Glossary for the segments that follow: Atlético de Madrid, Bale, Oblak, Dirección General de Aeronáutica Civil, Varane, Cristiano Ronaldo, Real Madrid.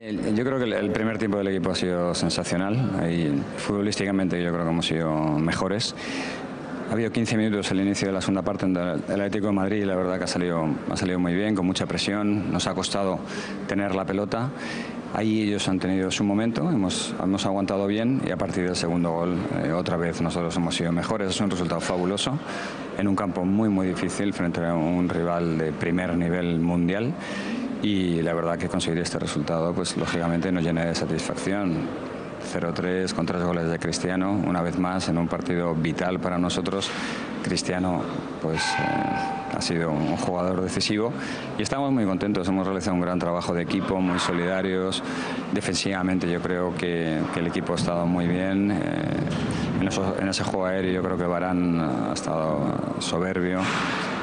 Yo creo que el primer tiempo del equipo ha sido sensacional. Y futbolísticamente yo creo que hemos sido mejores. Ha habido 15 minutos al inicio de la segunda parte en el Atlético de Madrid y la verdad que ha salido muy bien, con mucha presión. Nos ha costado tener la pelota. Ahí ellos han tenido su momento, hemos aguantado bien y a partir del segundo gol otra vez nosotros hemos sido mejores. Es un resultado fabuloso en un campo muy muy difícil frente a un rival de primer nivel mundial y la verdad que conseguir este resultado pues lógicamente nos llena de satisfacción. 0-3 con 3 goles de Cristiano, una vez más en un partido vital para nosotros. Cristiano pues ha sido un jugador decisivo y estamos muy contentos, hemos realizado un gran trabajo de equipo, muy solidarios. Defensivamente yo creo que el equipo ha estado muy bien, en ese juego aéreo yo creo que Varane ha estado soberbio.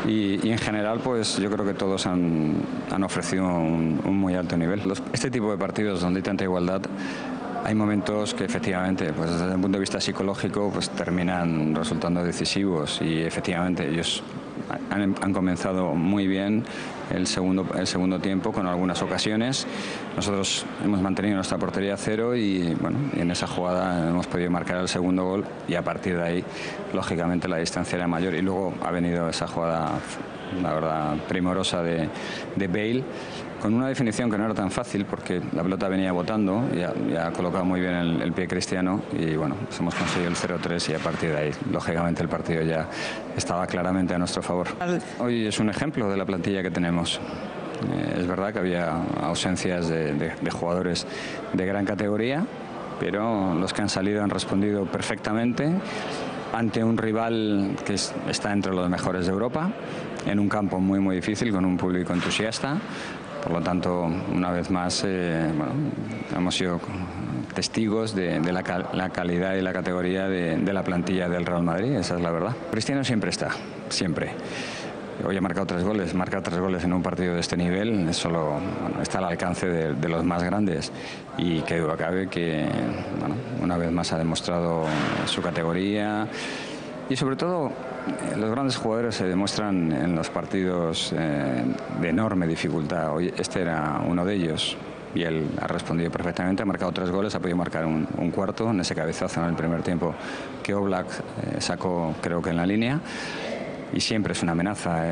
Y en general pues yo creo que todos han ofrecido un muy alto nivel. Este tipo de partidos donde hay tanta igualdad, hay momentos que efectivamente, pues desde el punto de vista psicológico, pues terminan resultando decisivos y efectivamente ellos han comenzado muy bien el segundo tiempo con algunas ocasiones. Nosotros hemos mantenido nuestra portería a cero y bueno, en esa jugada hemos podido marcar el segundo gol y a partir de ahí, lógicamente, la distancia era mayor y luego ha venido esa jugada, la verdad, primorosa de Bale, con una definición que no era tan fácil porque la pelota venía botando y ha colocado muy bien el pie Cristiano y bueno, pues hemos conseguido el 0-3 y a partir de ahí, lógicamente, el partido ya estaba claramente a nuestro favor. Hoy es un ejemplo de la plantilla que tenemos. Es verdad que había ausencias de jugadores de gran categoría, pero los que han salido han respondido perfectamente ante un rival que está entre los mejores de Europa, en un campo muy muy difícil, con un público entusiasta. Por lo tanto, una vez más, bueno, hemos sido testigos de la calidad y la categoría de la plantilla del Real Madrid, esa es la verdad. Cristiano siempre está, siempre. Hoy ha marcado 3 goles, marca 3 goles en un partido de este nivel, es solo, bueno, está al alcance de los más grandes y qué duda cabe que bueno, una vez más ha demostrado su categoría y sobre todo los grandes jugadores se demuestran en los partidos de enorme dificultad. Hoy este era uno de ellos y él ha respondido perfectamente, ha marcado 3 goles, ha podido marcar un cuarto en ese cabezazo en el primer tiempo que Oblak sacó creo que en la línea. Y siempre es una amenaza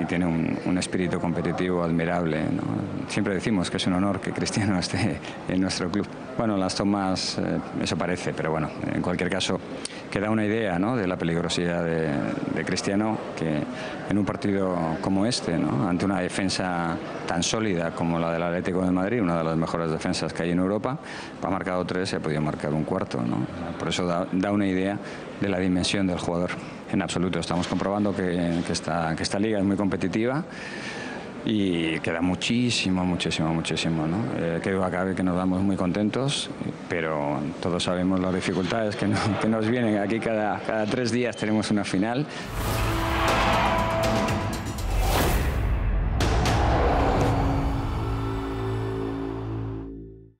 y tiene un espíritu competitivo admirable, ¿no? Siempre decimos que es un honor que Cristiano esté en nuestro club. Bueno, las tomas, eso parece, pero bueno, en cualquier caso queda una idea, ¿no?, de la peligrosidad de Cristiano, que en un partido como este, ¿no?, ante una defensa tan sólida como la del Atlético de Madrid, una de las mejores defensas que hay en Europa, ha marcado 3 y ha podido marcar un cuarto, ¿no? Por eso da una idea de la dimensión del jugador. En absoluto, estamos comprobando que esta liga es muy competitiva y queda muchísimo, ¿no? Qué duda cabe que nos damos muy contentos, pero todos sabemos las dificultades que nos vienen. Aquí cada 3 días tenemos una final.